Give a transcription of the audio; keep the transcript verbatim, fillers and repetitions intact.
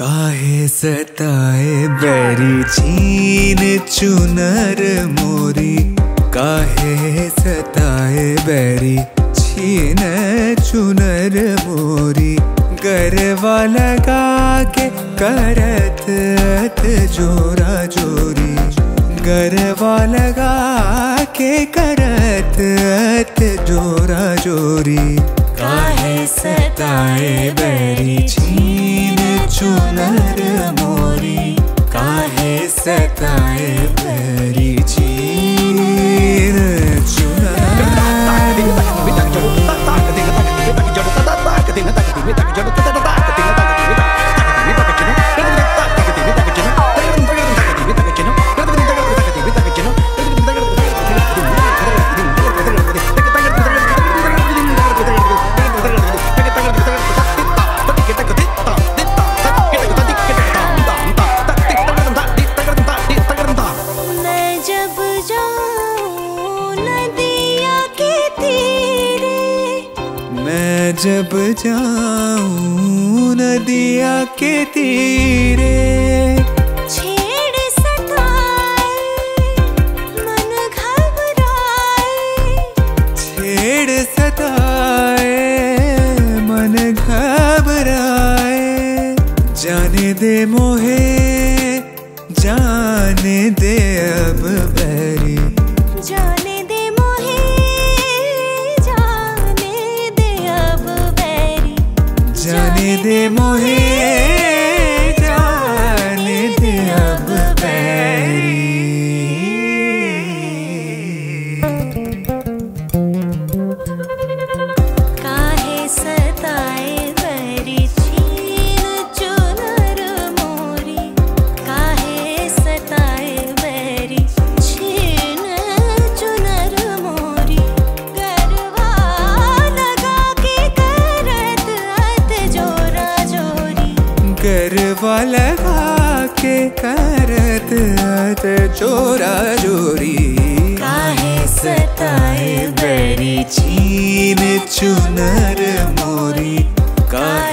काहे सताए बैरी छीन चुनर मोरी, काहे सताए बैरी छीन चुनर मोरी। गरवा लगा के करत अत जोरा जोरी, गरवा लगा के करत अत जोरा जोरी। काहे सताए बैरी छीन चुनर मोरी, काहे सताए बैरी छीन चुनर। जब जाऊं नदिया के तीरे, छेड़ सताए मन घबराए, छेड़ सताए मन घबराए। जाने दे मोहे जाने दे अब बैरी, जाने जाने दे मोहे जाने दे अब बैरी। काहे सताए बैरी छीन चुनर मोरी, काहे सताए बैरी छीन चुनर मोरी। गरवा लगा के करत गरवा लगा के करत अत जोरा जोरी। काहे सताए बैरी छीन चुनर मोरी, काहे